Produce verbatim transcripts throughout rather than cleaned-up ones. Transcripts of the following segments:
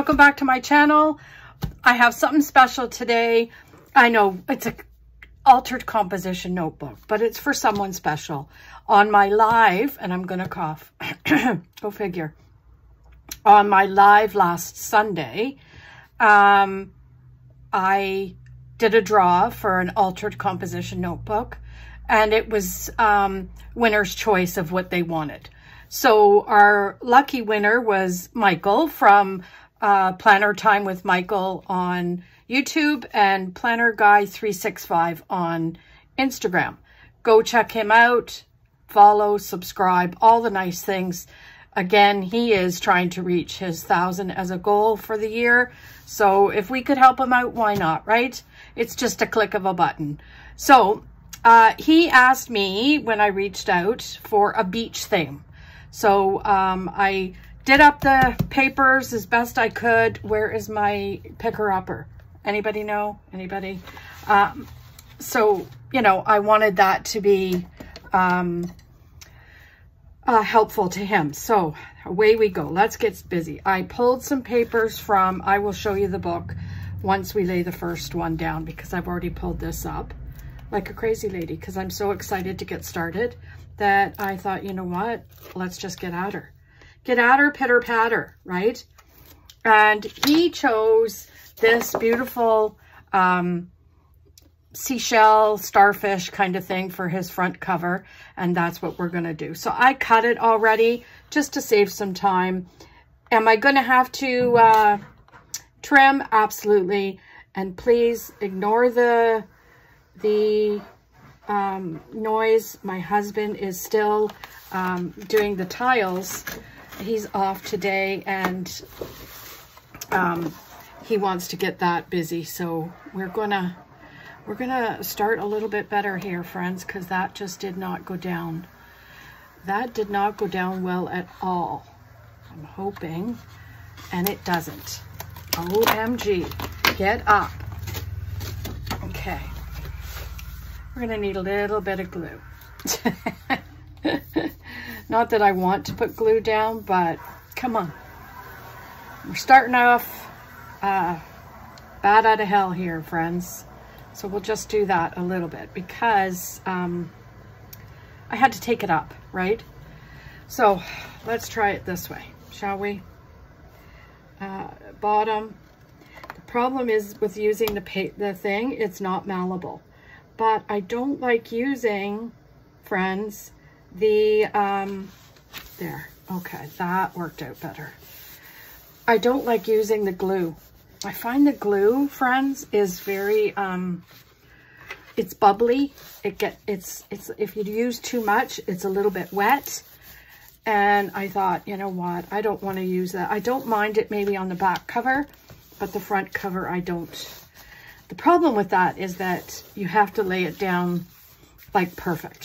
welcome back to my channel. I have something special today. I know it's an altered composition notebook, but it's for someone special. On my live, and I'm gonna cough, go figure. On my live last Sunday, um, I did a draw for an altered composition notebook, and it was um, winner's choice of what they wanted. So our lucky winner was Michael from uh, Planner Time with Michael on YouTube and Planner Guy three sixty-five on Instagram. Go check him out, follow, subscribe, all the nice things. Again, he is trying to reach his thousand as a goal for the year. So if we could help him out, why not, right? It's just a click of a button. So uh, he asked me when I reached out for a beach theme. So um, I did up the papers as best I could. Where is my picker-upper? Anybody know? Anybody? Um, so, you know, I wanted that to be... Um, Uh, helpful to him. So away we go. Let's get busy. I pulled some papers from, I will show you the book once we lay the first one down because I've already pulled this up like a crazy lady because I'm so excited to get started that I thought, you know what, let's just get at her. Get at her, pitter patter, right? And he chose this beautiful um, seashell starfish kind of thing for his front cover, and that's what we're going to do. So I cut it already just to save some time. Am I going to have to uh trim? Absolutely. And please ignore the the um noise. My husband is still um doing the tiles. He's off today and um he wants to get that busy, so we're gonna We're gonna start a little bit better here, friends, because that just did not go down. That did not go down well at all. I'm hoping, and it doesn't. O M G, get up. Okay, we're gonna need a little bit of glue. Not that I want to put glue down, but come on. We're starting off uh, bad out of hell here, friends. So we'll just do that a little bit because um, I had to take it up, right? So let's try it this way, shall we? Uh, bottom. The problem is with using the, pa the thing, it's not malleable. But I don't like using, friends, the, um, there. Okay, that worked out better. I don't like using the glue. I find the glue, friends, is very, um, it's bubbly. It get, it's, it's, if you use too much, it's a little bit wet. And I thought, you know what? I don't want to use that. I don't mind it maybe on the back cover, but the front cover, I don't. The problem with that is that you have to lay it down like perfect,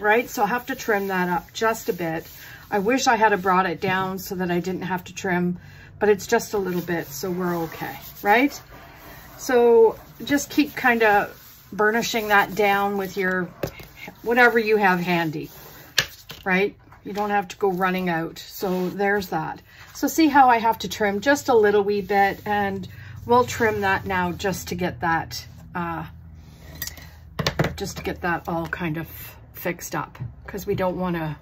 right? So I have to trim that up just a bit. I wish I had brought it down so that I didn't have to trim, but it's just a little bit, so we're okay, right? So just keep kind of burnishing that down with your, whatever you have handy, right? You don't have to go running out, so there's that. So see how I have to trim just a little wee bit, and we'll trim that now just to get that, uh, just to get that all kind of fixed up, because we don't want to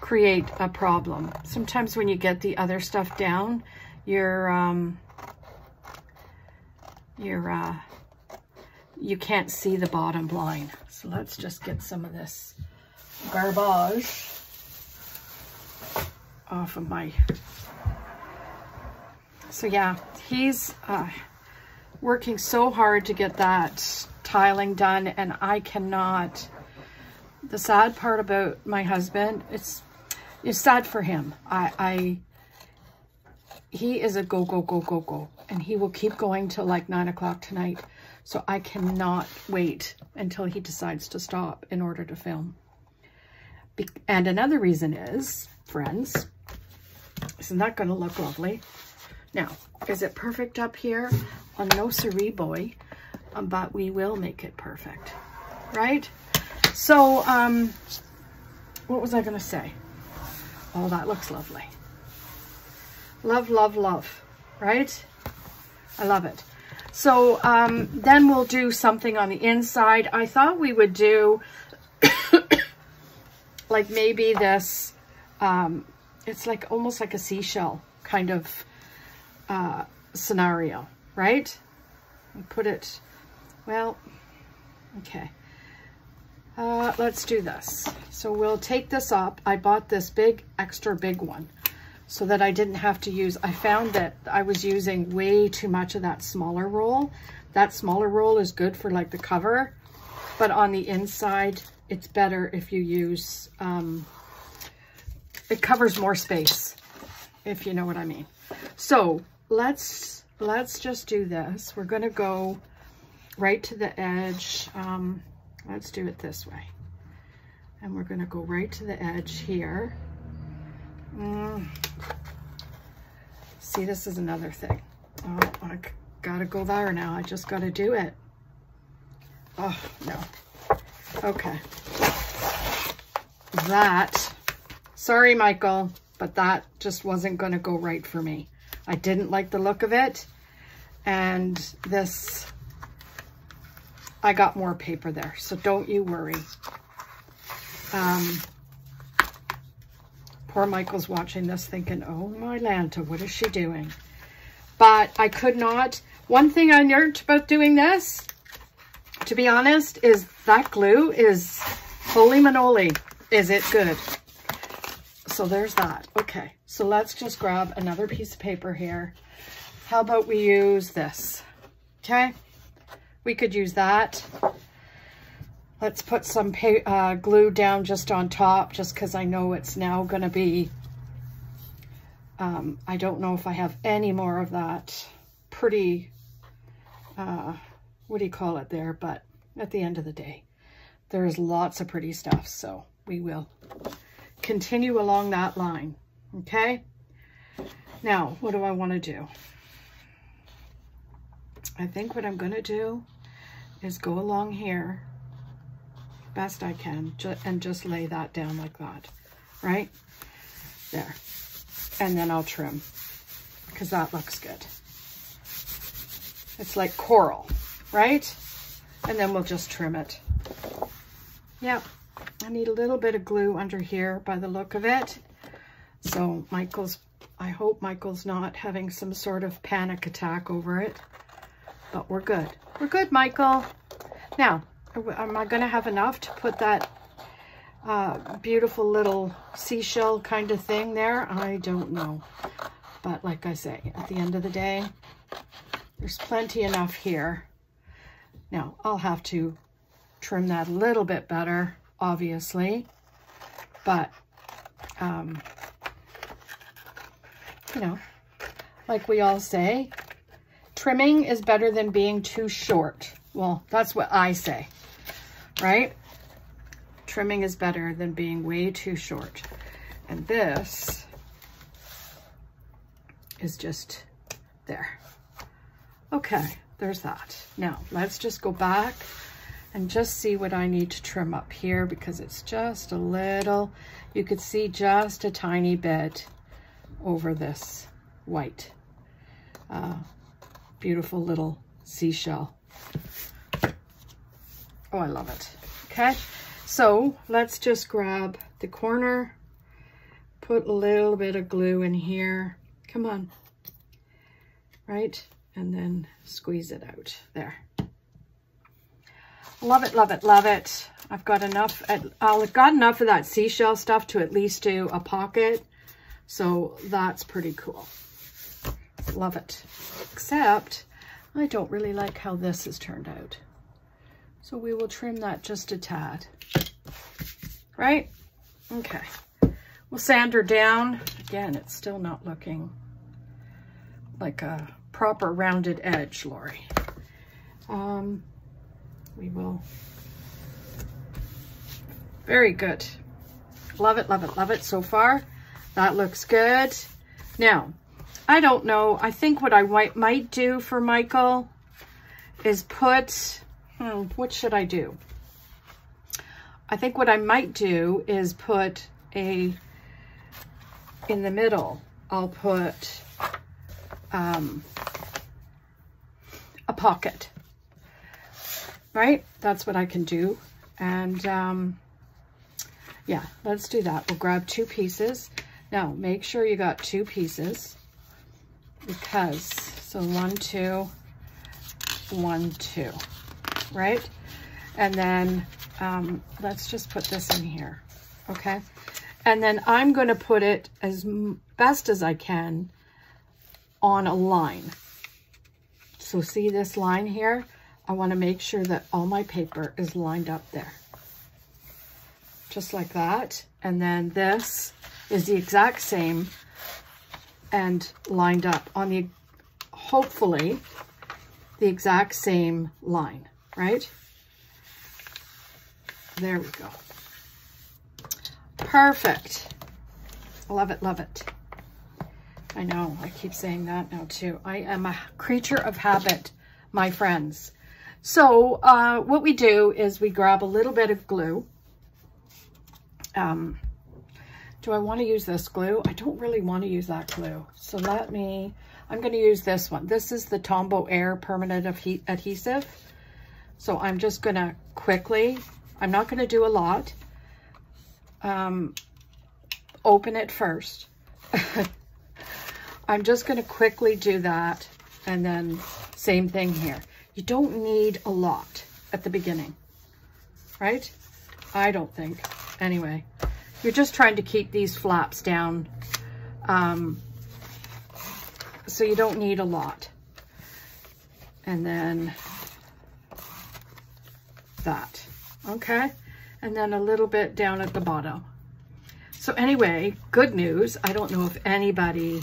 create a problem. Sometimes when you get the other stuff down, you're, um, you're, uh, you can't see the bottom line. So let's just get some of this garbage off of my, so yeah, he's uh, working so hard to get that tiling done, and I cannot. The sad part about my husband, it's It's sad for him. I, I, he is a go, go, go, go, go. And he will keep going till like nine o'clock tonight. So I cannot wait until he decides to stop in order to film. Be and another reason is, friends, isn't that going to look lovely? Now, is it perfect up here? Well, no siree, boy, um, but we will make it perfect, right? So, um, what was I going to say? Oh, that looks lovely. Love, love, love, right? I love it. So um, then we'll do something on the inside. I thought we would do like maybe this, um, it's like almost like a seashell kind of uh, scenario, right? Put it, well, okay. Uh, let's do this. So we'll take this up. I bought this big, extra big one so that I didn't have to use, I found that I was using way too much of that smaller roll. That smaller roll is good for like the cover, but on the inside, it's better if you use, um, it covers more space, if you know what I mean. So let's, let's just do this. We're gonna go right to the edge. Um, Let's do it this way. And we're gonna go right to the edge here. Mm. See, this is another thing. Oh, I gotta go there now. I just gotta do it. Oh, no. Okay. That, sorry, Michael, but that just wasn't gonna go right for me. I didn't like the look of it. And this, I got more paper there, so don't you worry. Um, poor Michael's watching this thinking, oh my Lanta, what is she doing? But I could not. One thing I learned about doing this, to be honest, is that glue is, holy manoli, is it good? So there's that. Okay, so let's just grab another piece of paper here. How about we use this, okay? We could use that. Let's put some uh, glue down just on top, just because I know it's now going to be, um, I don't know if I have any more of that pretty, uh, what do you call it there? But at the end of the day, there's lots of pretty stuff. So we will continue along that line. Okay. Now, what do I want to do? I think what I'm going to do is go along here best I can ju and just lay that down like that, right there, and then I'll trim because that looks good. It's like coral, right? And then we'll just trim it. Yep, I need a little bit of glue under here by the look of it. So Michael's, I hope Michael's not having some sort of panic attack over it. But we're good. We're good, Michael. Now, am I going to have enough to put that uh, beautiful little seashell kind of thing there? I don't know. But like I say, at the end of the day, there's plenty enough here. Now, I'll have to trim that a little bit better, obviously. But, um, you know, like we all say, trimming is better than being too short. Well, that's what I say, right? Trimming is better than being way too short. And this is just there. Okay, there's that. Now, let's just go back and just see what I need to trim up here because it's just a little, you could see just a tiny bit over this white. Uh, Beautiful little seashell. Oh, I love it. Okay, so let's just grab the corner, put a little bit of glue in here. Come on, right? And then squeeze it out there. Love it, love it, love it. I've got enough. I've got enough of that seashell stuff to at least do a pocket. So that's pretty cool. Love it, except I don't really like how this has turned out. So we will trim that just a tad, right? Okay, we'll sand her down. Again, it's still not looking like a proper rounded edge, Lori. Um, we will, very good. Love it, love it, love it so far. That looks good. Now, I don't know. I think what I might do for Michael is put, hmm, what should I do? I think what I might do is put a, in the middle, I'll put um, a pocket, right? That's what I can do. And um, yeah, let's do that. We'll grab two pieces. Now, make sure you got two pieces because, so one, two, one, two, right? And then um, let's just put this in here, okay? And then I'm gonna put it as best as I can on a line. So see this line here? I wanna make sure that all my paper is lined up there. Just like that. And then this is the exact same and lined up on the, hopefully, the exact same line, right? There we go. Perfect. Love it, love it. I know, I keep saying that now too. I am a creature of habit, my friends. So uh, what we do is we grab a little bit of glue. Um, do I want to use this glue? I don't really want to use that glue. So let me, I'm going to use this one. This is the Tombow Air Permanent Adhesive. So I'm just going to quickly, I'm not going to do a lot. Um, open it first. I'm just going to quickly do that. And then same thing here. You don't need a lot at the beginning, right? I don't think. Anyway, you're just trying to keep these flaps down. Um, so you don't need a lot. And then that, okay? And then a little bit down at the bottom. So anyway, good news. I don't know if anybody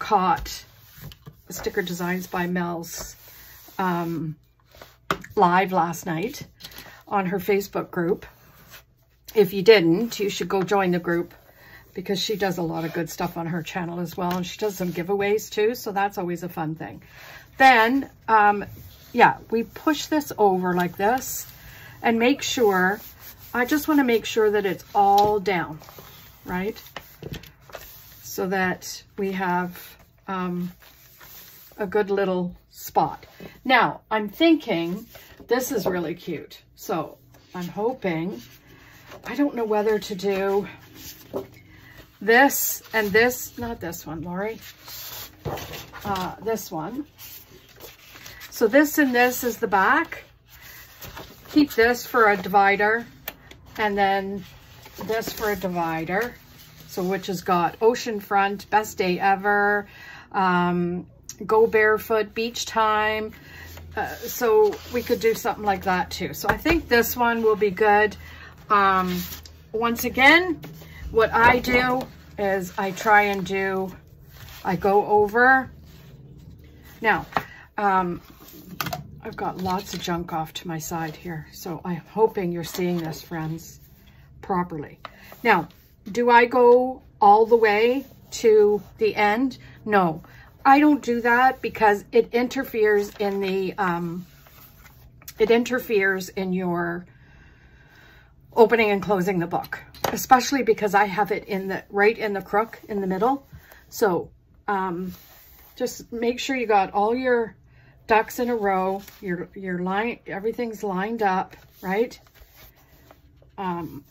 caught Sticker Designs by Mel's um, live last night on her Facebook group. If you didn't, you should go join the group because she does a lot of good stuff on her channel as well. And she does some giveaways too. So that's always a fun thing. Then, um, yeah, we push this over like this and make sure, I just want to make sure that it's all down, right? So that we have um, a good little spot. Now, I'm thinking this is really cute. So I'm hoping, I don't know whether to do this and this, not this one, Lori, uh, this one. So this and this is the back. Keep this for a divider and then this for a divider. So which has got ocean front, best day ever, um, go barefoot, beach time. Uh, so we could do something like that too. So I think this one will be good. Um, once again, what I do is I try and do, I go over. Now, um, I've got lots of junk off to my side here. So I'm hoping you're seeing this, friends, properly. Now, do I go all the way to the end? No, I don't do that because it interferes in the, um, it interferes in your opening and closing the book, especially because I have it in the right in the crook in the middle. So um, just make sure you got all your ducks in a row, your your line, everything's lined up, right? Um,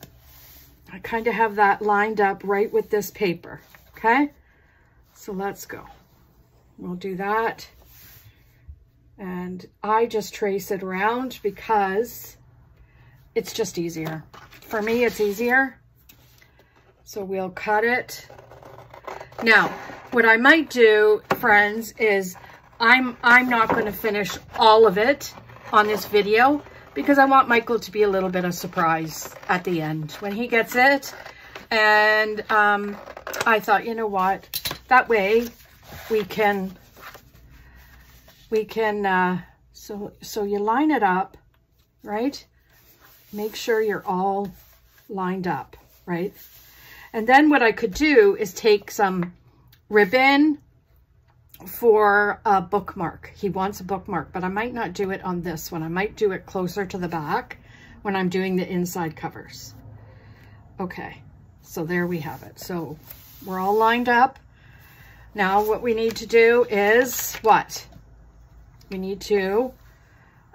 I kind of have that lined up right with this paper, okay? So let's go. We'll do that. And I just trace it around because it's just easier. For me, it's easier. So we'll cut it. Now, what I might do, friends, is I'm, I'm not gonna finish all of it on this video because I want Michael to be a little bit of surprise at the end when he gets it. And um, I thought, you know what? That way we can, we can, uh, so, so you line it up, right? Make sure you're all lined up, right? And then what I could do is take some ribbon for a bookmark. He wants a bookmark, but I might not do it on this one. I might do it closer to the back when I'm doing the inside covers. Okay, so there we have it. So we're all lined up. Now what we need to do is what? We need to,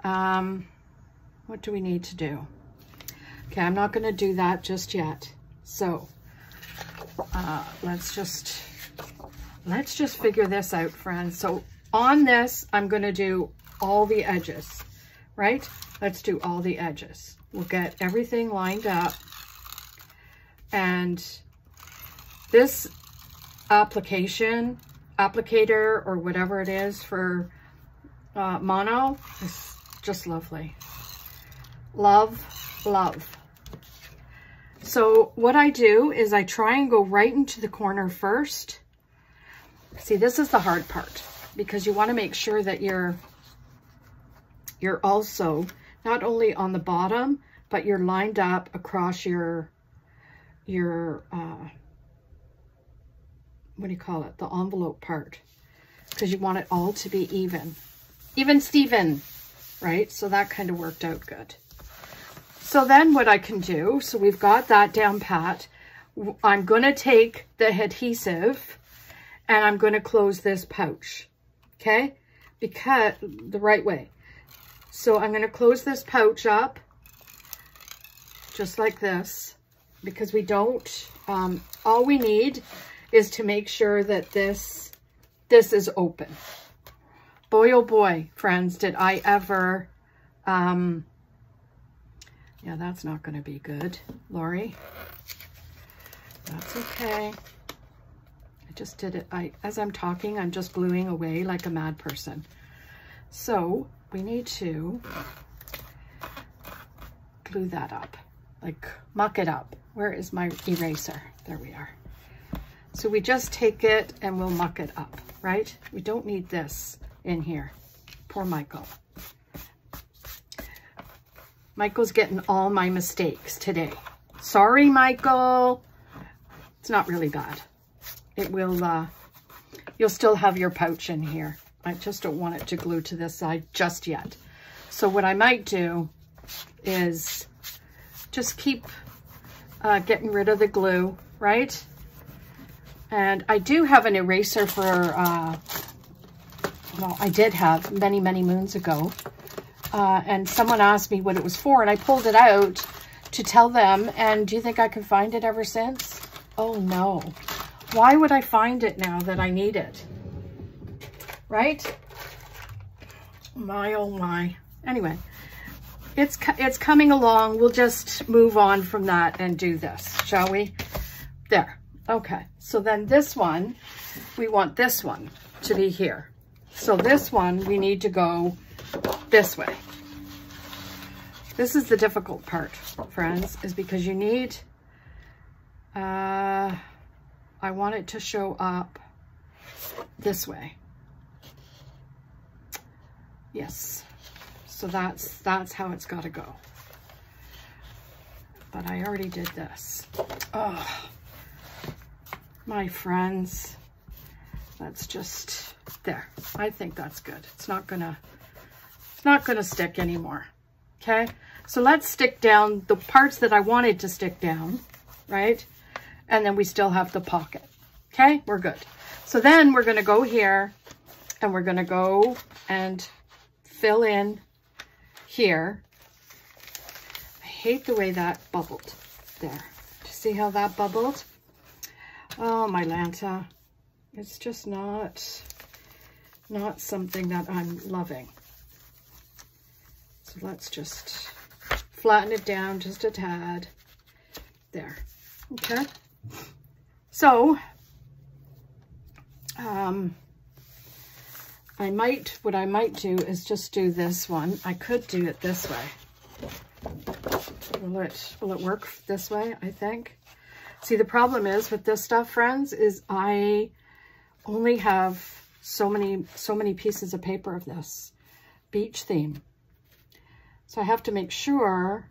um, what do we need to do? Okay, I'm not gonna do that just yet. So uh, let's just, let's just figure this out, friends. So on this, I'm gonna do all the edges, right? Let's do all the edges. We'll get everything lined up. And this application, applicator, or whatever it is for uh, mono, is just lovely. Love, love. So what I do is I try and go right into the corner first. See, this is the hard part because you want to make sure that you're, you're also not only on the bottom, but you're lined up across your, your, uh, what do you call it? The envelope part, because you want it all to be even, even Steven, right? So that kind of worked out good. So then what I can do, so we've got that down pat. I'm going to take the adhesive and I'm going to close this pouch. Okay. Because the right way. So I'm going to close this pouch up just like this, because we don't, um, all we need is to make sure that this, this is open. Boy, oh boy, friends, did I ever, um, yeah, that's not gonna be good, Lori. That's okay. I just did it, I, as I'm talking, I'm just gluing away like a mad person. So we need to glue that up, like muck it up. Where is my eraser? There we are. So we just take it and we'll muck it up, right? We don't need this in here. Poor Michael. Michael's getting all my mistakes today. Sorry, Michael. It's not really bad. It will, uh, you'll still have your pouch in here. I just don't want it to glue to this side just yet. So what I might do is just keep uh, getting rid of the glue, right? And I do have an eraser for, uh, well, I did have many, many moons ago. Uh, and someone asked me what it was for, and I pulled it out to tell them. And do you think I could find it ever since? Oh, no. Why would I find it now that I need it? Right? My, oh, my. Anyway, it's, it's coming along. We'll just move on from that and do this, shall we? There. Okay, so then this one, we want this one to be here. So this one, we need to go this way. This is the difficult part, friends, is because you need, uh, I want it to show up this way. Yes, so that's, that's how it's got to go. But I already did this. Oh. My friends, that's just there. I think that's good. It's not gonna, it's not gonna stick anymore. Okay, so let's stick down the parts that I wanted to stick down, right? And then we still have the pocket. Okay, we're good. So then we're gonna go here, and we're gonna go and fill in here. I hate the way that bubbled there. Do you see how that bubbled? Oh, my Lanta, it's just not, not something that I'm loving. So let's just flatten it down just a tad. There, okay. So, um, I might, what I might do is just do this one. I could do it this way. Will it, will it work this way, I think? See, the problem is with this stuff, friends, is I only have so many, so many pieces of paper of this beach theme. So I have to make sure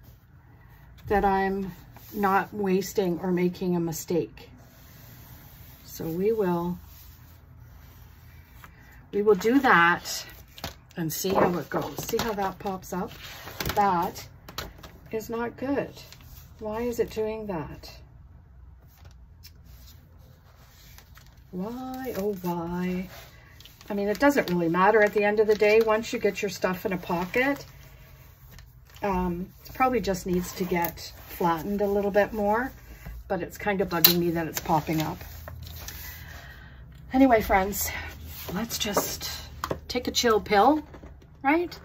that I'm not wasting or making a mistake. So we will, we will do that and see how it goes. See how that pops up? That is not good. Why is it doing that? Why, oh why? I mean, it doesn't really matter at the end of the day. Once you get your stuff in a pocket, um, it probably just needs to get flattened a little bit more, but it's kind of bugging me that it's popping up. Anyway, friends, let's just take a chill pill, right?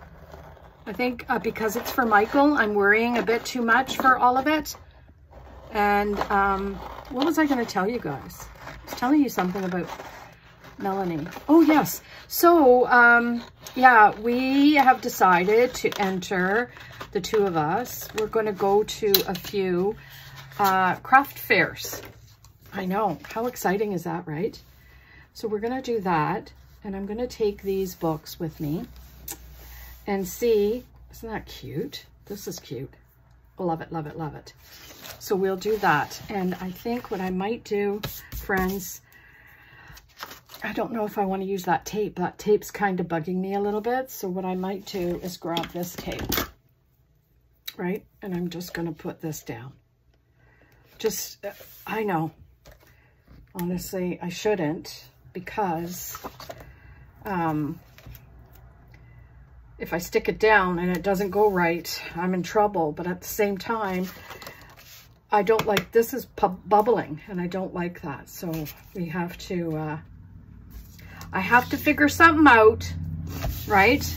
I think uh, because it's for Michael, I'm worrying a bit too much for all of it. And um, what was I going to tell you guys? I was telling you something about Melanie. Oh, yes. So, um, yeah, we have decided to enter, the two of us. We're going to go to a few uh, craft fairs. I know. How exciting is that, right? So we're going to do that. And I'm going to take these books with me. And see, isn't that cute? This is cute. Love it, love it, love it. So we'll do that. And I think what I might do, friends, I don't know if I want to use that tape. That tape's kind of bugging me a little bit. So what I might do is grab this tape, right? And I'm just going to put this down. Just, I know, honestly, I shouldn't, because um, if I stick it down and it doesn't go right, I'm in trouble. But at the same time, I don't like, this is bubbling and I don't like that. So we have to, uh, I have to figure something out, right?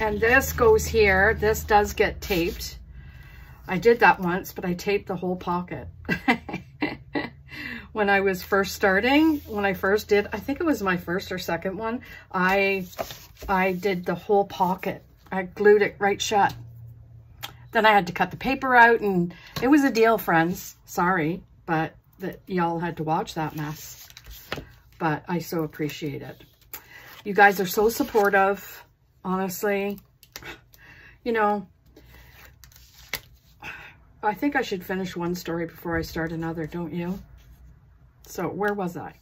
And this goes here. This does get taped. I did that once, but I taped the whole pocket. When I was first starting, when I first did, I think it was my first or second one, I I did the whole pocket. I glued it right shut. Then I had to cut the paper out, and it was a deal, friends. Sorry, but that y'all had to watch that mess. But I so appreciate it. You guys are so supportive, honestly. You know, I think I should finish one story before I start another, don't you? So where was I?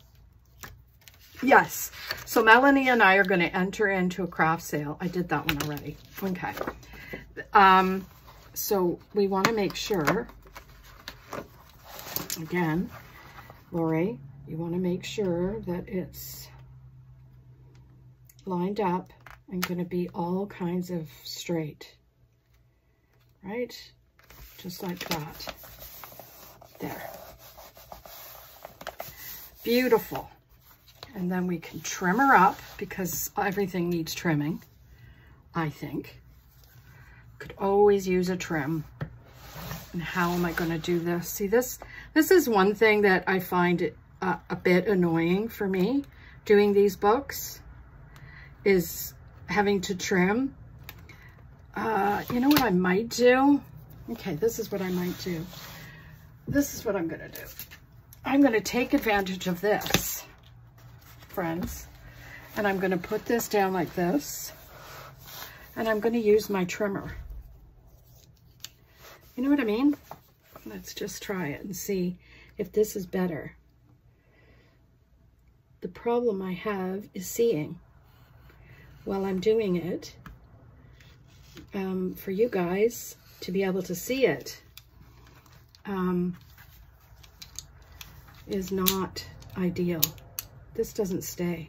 Yes. So Melanie and I are going to enter into a craft sale. I did that one already. Okay. Um, so we want to make sure, again, Lori, you want to make sure that it's lined up and going to be all kinds of straight, right? Just like that. There. Beautiful. And then we can trim her up, because everything needs trimming, I think. Could always use a trim. And how am I going to do this? See, this this is one thing that I find it, uh, a bit annoying for me, doing these books, is having to trim. Uh, you know what I might do? Okay, this is what I might do. This is what I'm going to do. I'm going to take advantage of this, friends, and I'm going to put this down like this, and I'm going to use my trimmer. You know what I mean? Let's just try it and see if this is better. The problem I have is seeing while I'm doing it, um, for you guys to be able to see it, um, is not ideal. This doesn't stay.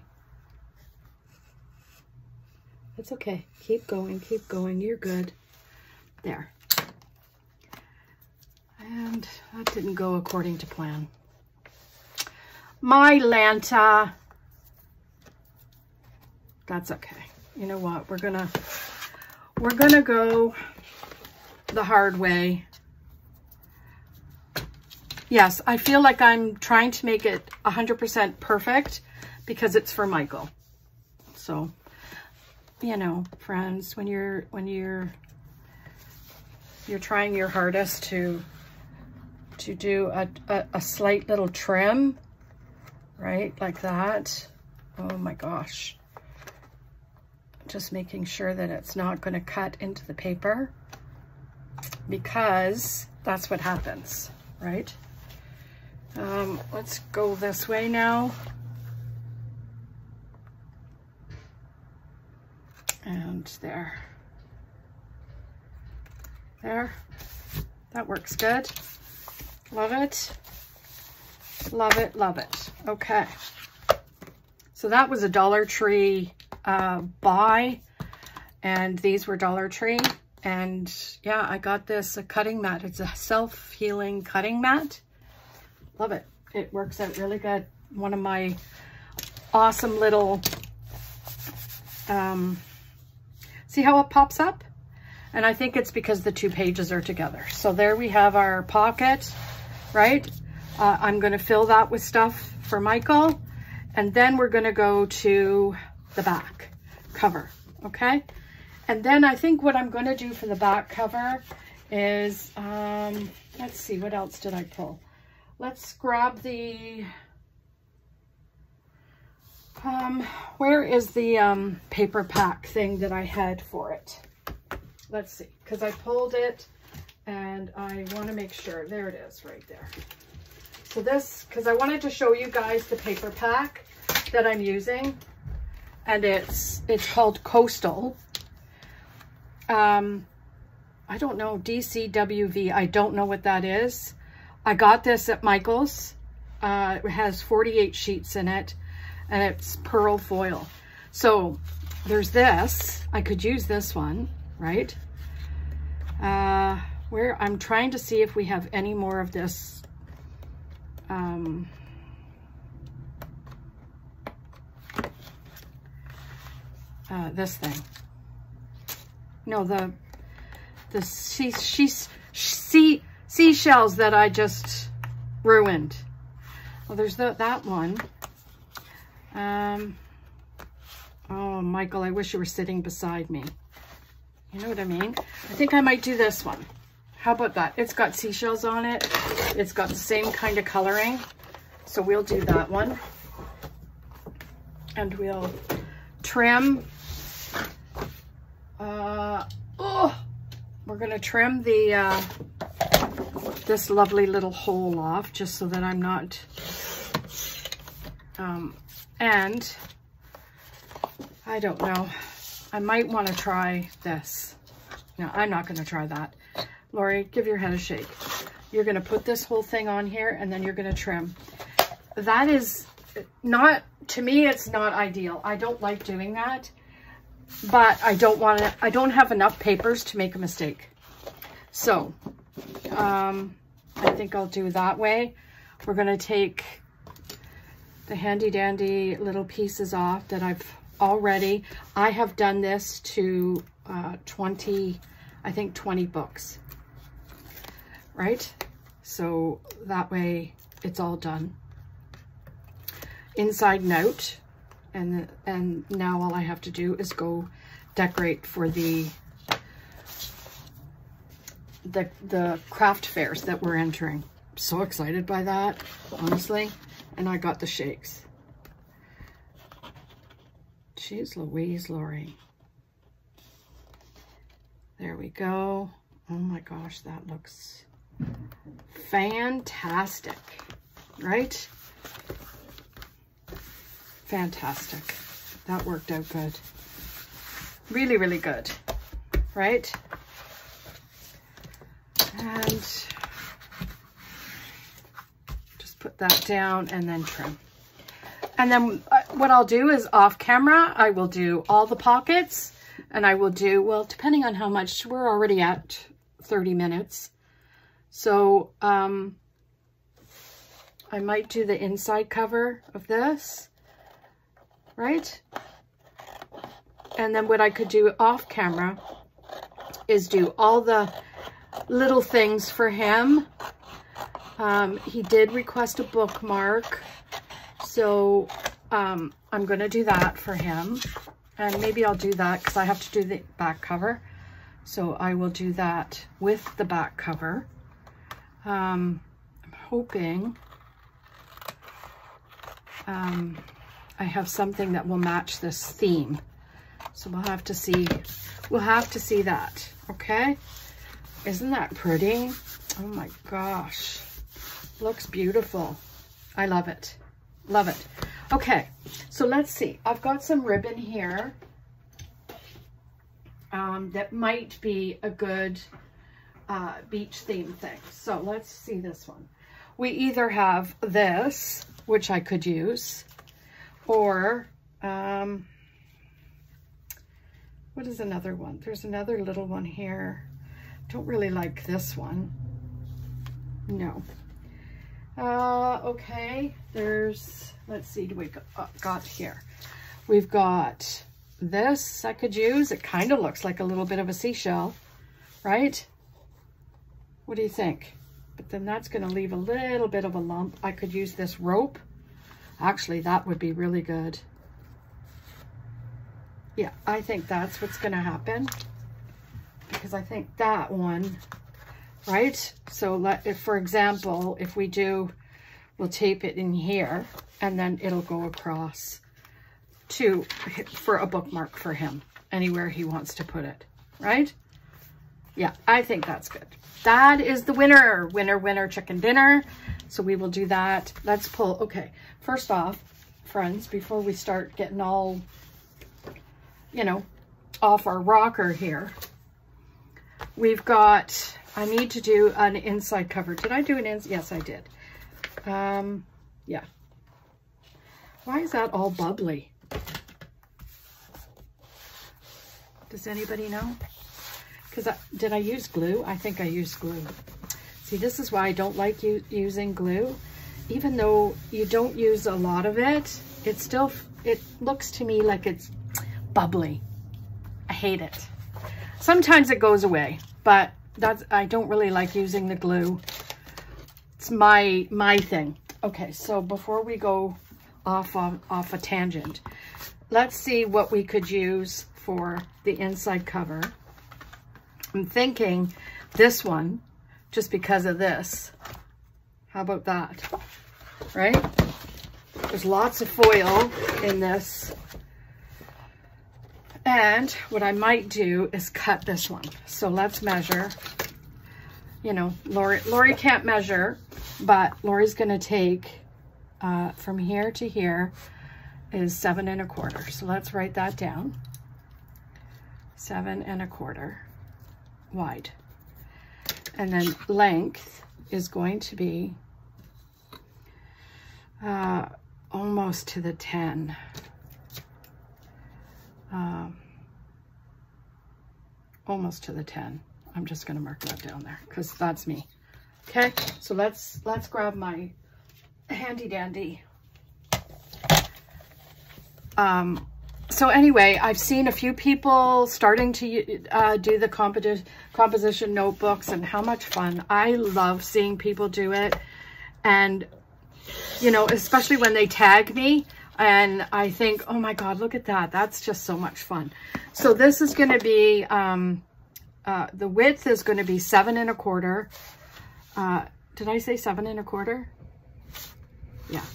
That's okay. Keep going, keep going. You're good. There. And that didn't go according to plan. My Lanta. That's okay. You know what? We're gonna we're gonna go the hard way. Yes, I feel like I'm trying to make it one hundred percent perfect because it's for Michael. So, you know, friends, when you're when you're you're trying your hardest to to do a a, a slight little trim, right, like that. Oh my gosh! Just making sure that it's not going to cut into the paper, because that's what happens, right? Um, let's go this way now. And there. There. That works good. Love it. Love it, love it. Okay. So that was a Dollar Tree uh, buy, and these were Dollar Tree. And yeah, I got this a cutting mat. It's a self-healing cutting mat. Love it. It works out really good. One of my awesome little, um, see how it pops up? And I think it's because the two pages are together. So there we have our pocket, right? Uh, I'm gonna fill that with stuff for Michael. And then we're gonna go to the back cover, okay? And then I think what I'm gonna do for the back cover is, um, let's see, what else did I pull? Let's grab the, um, where is the um, paper pack thing that I had for it? Let's see, because I pulled it and I wanna make sure, there it is right there. So this, because I wanted to show you guys the paper pack that I'm using, and it's it's called Coastal. Um, I don't know, D C W V, I don't know what that is. I got this at Michael's. Uh, it has forty-eight sheets in it, and it's pearl foil. So there's this, I could use this one, right? Uh, where I'm trying to see if we have any more of this. Um, uh, this thing. No, the the sea, sea, sea, seashells that I just ruined. Well, there's the, that one. Um, oh, Michael, I wish you were sitting beside me. You know what I mean? I think I might do this one. How about that? It's got seashells on it. It's got the same kind of coloring. So we'll do that one. And we'll trim. Uh, oh, we're gonna trim the uh, this lovely little hole off, just so that I'm not. Um, and I don't know. I might want to try this. No, I'm not gonna try that. Lori, give your head a shake. You're gonna put this whole thing on here, and then you're gonna trim. That is not, to me, it's not ideal. I don't like doing that. But I don't want to, I don't have enough papers to make a mistake. So, um, I think I'll do that way. We're going to take the handy dandy little pieces off that I've already, I have done this to uh, twenty, I think twenty books, right? So that way it's all done. Inside and out. And, and now all I have to do is go decorate for the, the, the craft fairs that we're entering. So excited by that, honestly. And I got the shakes. Jeez Louise, Lori. There we go. Oh my gosh, that looks fantastic, right? Fantastic. That worked out good. Really, really good, right? And just put that down and then trim. And then what I'll do is off camera, I will do all the pockets, and I will do, well, depending on how much, we're already at thirty minutes. So um, I might do the inside cover of this. Right? And then what I could do off camera is do all the little things for him. Um, he did request a bookmark. So um, I'm going to do that for him. And maybe I'll do that because I have to do the back cover. So I will do that with the back cover. Um, I'm hoping... Um, I have something that will match this theme. So we'll have to see, we'll have to see that, okay? Isn't that pretty? Oh my gosh, looks beautiful. I love it, love it. Okay, so let's see. I've got some ribbon here um, that might be a good uh, beach theme thing. So let's see this one. We either have this, which I could use, Or, um, what is another one? There's another little one here. Don't really like this one. No. Uh, okay, there's, let's see, do we got here? We've got this I could use. It kind of looks like a little bit of a seashell, right? What do you think? But then that's going to leave a little bit of a lump. I could use this rope. Actually, that would be really good. Yeah, I think that's what's going to happen, because I think that one, right? So let, if, for example, if we do, we'll tape it in here and then it'll go across to, for a bookmark for him, anywhere he wants to put it, right? Yeah, I think that's good. That is the winner. Winner, winner, chicken dinner. So we will do that. Let's pull. Okay, first off, friends, before we start getting all, you know, off our rocker here, we've got, I need to do an inside cover. Did I do an inside? Yes, I did. Um, yeah. Why is that all bubbly? Does anybody know? Because I, did I use glue? I think I used glue. See, this is why I don't like you using glue. Even though you don't use a lot of it, it still, it looks to me like it's bubbly. I hate it. Sometimes it goes away, but that's, I don't really like using the glue. It's my, my thing. Okay, so before we go off, on, off a tangent, let's see what we could use for the inside cover. I'm thinking this one, just because of this. How about that, right? There's lots of foil in this. And what I might do is cut this one. So let's measure. You know, Lori, Lori can't measure, but Lori's gonna take uh, from here to here is seven and a quarter. So let's write that down. Seven and a quarter wide. And then length is going to be uh, almost to the ten. Um, almost to the ten. I'm just going to mark that down there because that's me. Okay, so let's let's grab my handy dandy. Um, so anyway, I've seen a few people starting to uh, do the competition. composition notebooks, and how much fun. I love seeing people do it. And, you know, especially when they tag me and I think, oh my God, look at that. That's just so much fun. So this is going to be, um, uh, the width is going to be seven and a quarter. Uh, did I say seven and a quarter? Yeah.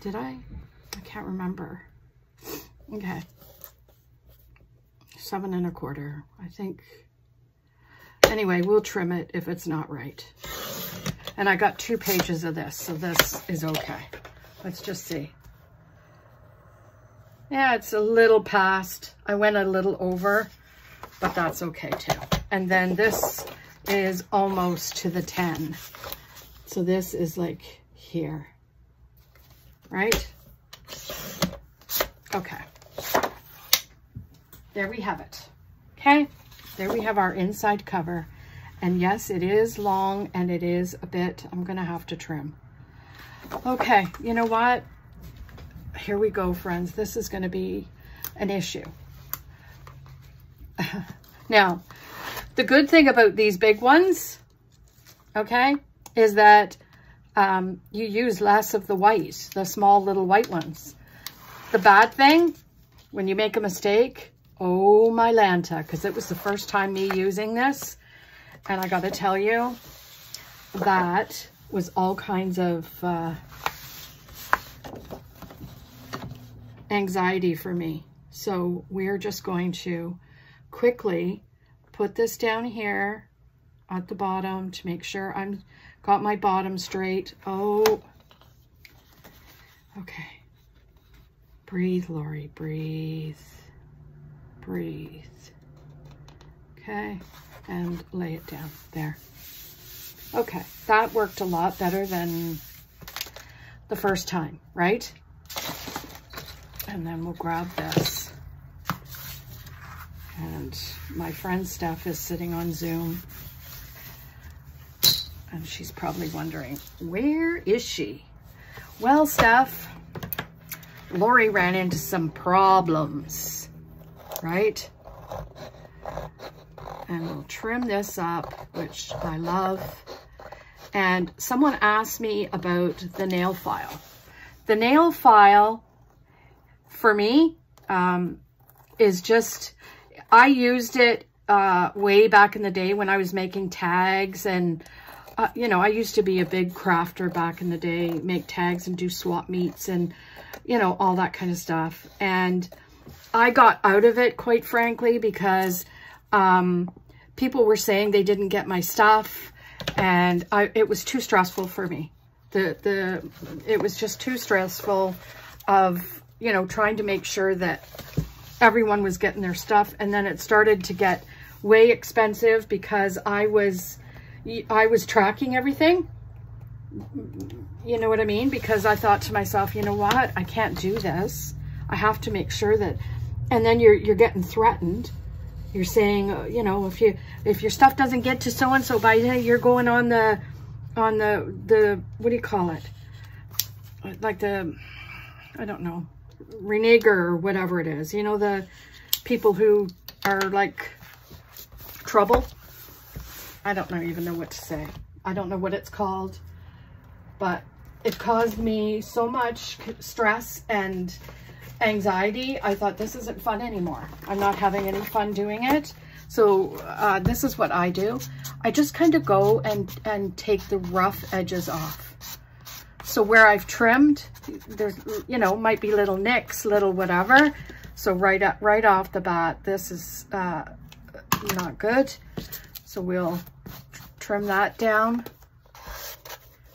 Did I? I can't remember. Okay. Seven and a quarter, I think. Anyway, we'll trim it if it's not right. And I got two pages of this, so this is okay. Let's just see. Yeah, it's a little past. I went a little over, but that's okay too. And then this is almost to the ten. So this is like here, right? Okay. There we have it, okay? There we have our inside cover. And yes, it is long and it is a bit, I'm gonna have to trim. Okay, you know what? Here we go, friends. This is gonna be an issue. Now, the good thing about these big ones, okay, is that um, you use less of the white, the small little white ones. The bad thing, when you make a mistake, oh my Lanta, because it was the first time me using this. And I got to tell you, that was all kinds of uh, anxiety for me. So we're just going to quickly put this down here at the bottom to make sure I'm got my bottom straight. Oh, okay. Breathe, Lori, breathe. Breathe. Okay, and lay it down there. Okay, that worked a lot better than the first time, right? and then we'll grab this. And my friend's staff is sitting on Zoom, and she's probably wondering, where is she? Well, Steph, Lori ran into some problems, right? And we'll trim this up, which I love. And someone asked me about the nail file. The nail file, for me, um, is just, I used it uh, way back in the day when I was making tags and, uh, you know, I used to be a big crafter back in the day, make tags and do swap meets and, you know, all that kind of stuff. And I got out of it, quite frankly, because um, people were saying they didn't get my stuff and I, it was too stressful for me. The, the, it was just too stressful of, you know, trying to make sure that everyone was getting their stuff. And then it started to get way expensive because I was, I was tracking everything. You know what I mean? Because I thought to myself, you know what? I can't do this. I have to make sure that, and then you're, you're getting threatened. You're saying, you know, if you, if your stuff doesn't get to so-and-so by today, you're going on the, on the, the, what do you call it? Like the, I don't know. Reneger or whatever it is, you know, the people who are like trouble. I don't know, even know what to say. I don't know what it's called, but it caused me so much stress and anxiety. I thought this isn't fun anymore. I'm not having any fun doing it. So uh, this is what I do. I just kind of go and, and take the rough edges off. So where I've trimmed, there's, you know, might be little nicks, little whatever. So right up, right off the bat, this is uh, not good. So we'll trim that down,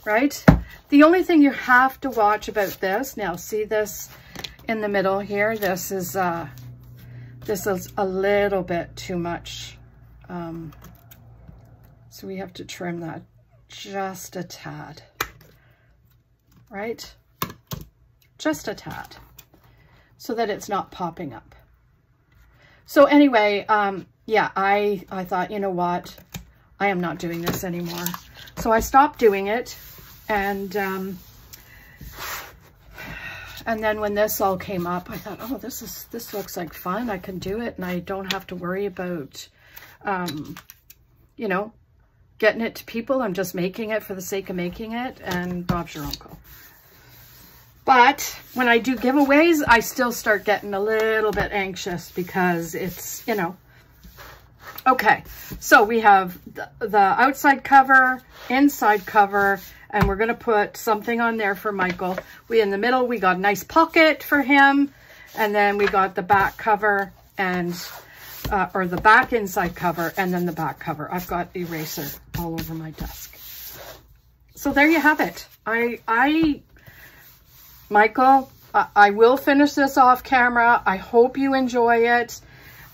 right? The only thing you have to watch about this, now see this in the middle here, this is, uh, this is a little bit too much. Um, so we have to trim that just a tad. Right? Just a tad so that it's not popping up. So anyway, um, yeah, I, I thought, you know what? I am not doing this anymore. So I stopped doing it. And, um, and then when this all came up, I thought, oh, this is, this looks like fun. I can do it. And I don't have to worry about, um, you know, getting it to people. I'm just making it for the sake of making it. And Bob's your uncle. But when I do giveaways, I still start getting a little bit anxious because it's, you know. Okay, so we have the, the outside cover, inside cover, and we're going to put something on there for Michael. We in the middle, we got a nice pocket for him. And then we got the back cover and, uh, or the back inside cover and then the back cover. I've got eraser all over my desk. So there you have it. I, I... Michael, I will finish this off camera. I hope you enjoy it.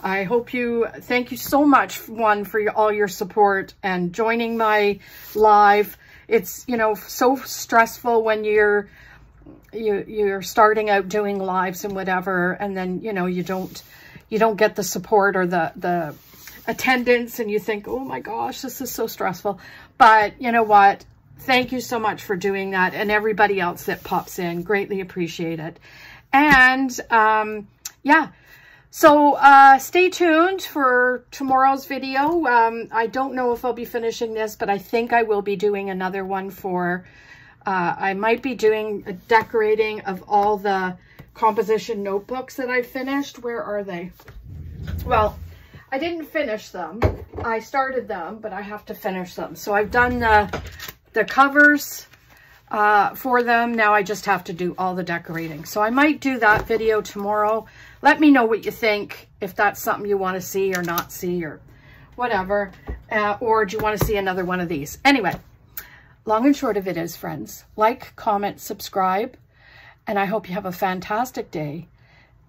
I hope you, thank you so much, one, for your, all your support and joining my live. It's, you know, so stressful when you're, you, you're starting out doing lives and whatever, and then, you know, you don't, you don't get the support or the, the attendance, and you think, oh my gosh, this is so stressful. But you know what? Thank you so much for doing that, and everybody else that pops in. Greatly appreciate it. And, um, yeah. So, uh, stay tuned for tomorrow's video. Um, I don't know if I'll be finishing this, but I think I will be doing another one for, uh, I might be doing a decorating of all the composition notebooks that I finished. Where are they? Well, I didn't finish them. I started them, but I have to finish them. So I've done the... the covers uh, for them. Now I just have to do all the decorating. So I might do that video tomorrow. Let me know what you think, if that's something you want to see or not see or whatever. Uh, or do you want to see another one of these? Anyway, long and short of it is, friends, like, comment, subscribe. And I hope you have a fantastic day.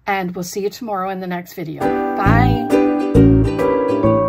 And we'll see you tomorrow in the next video. Bye.